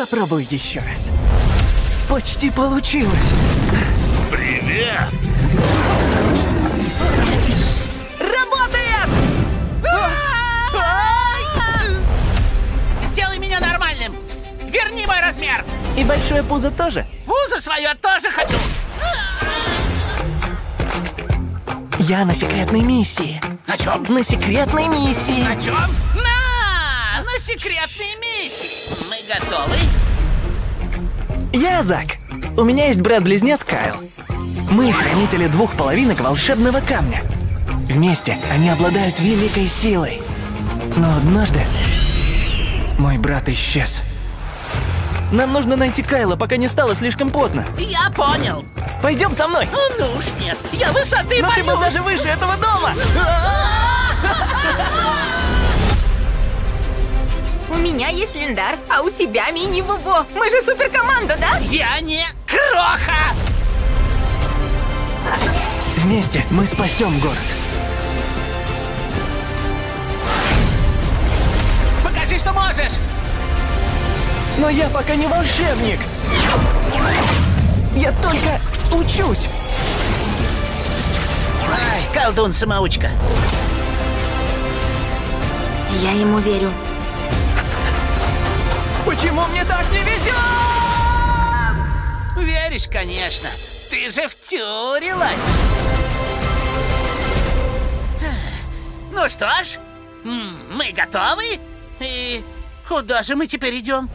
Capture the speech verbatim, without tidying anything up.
Попробую еще раз. Почти получилось. Привет! Работает! Сделай меня нормальным. Верни мой размер. И большое пузо тоже? Пузо свое тоже хочу. Я на секретной миссии. На чем? На секретной миссии. На чем? На! На секретной миссии. Мы готовы. Я Зак. У меня есть брат-близнец Кайл. Мы хранители двух половинок волшебного камня. Вместе они обладают великой силой. Но однажды мой брат исчез. Нам нужно найти Кайла, пока не стало слишком поздно. Я понял. Пойдем со мной. Ну уж нет, я высоты боюсь. Но ты был даже выше этого дома. У меня есть Лендар, а у тебя мини-бубо. Мы же суперкоманда, да? Я не кроха. Вместе мы спасем город. Покажи, что можешь. Но я пока не волшебник. Я только учусь. Ай, колдун-самоучка. Я ему верю. Почему мне так не везет? Веришь, конечно. Ты же втюрилась. Ну что ж, мы готовы. И куда же мы теперь идем?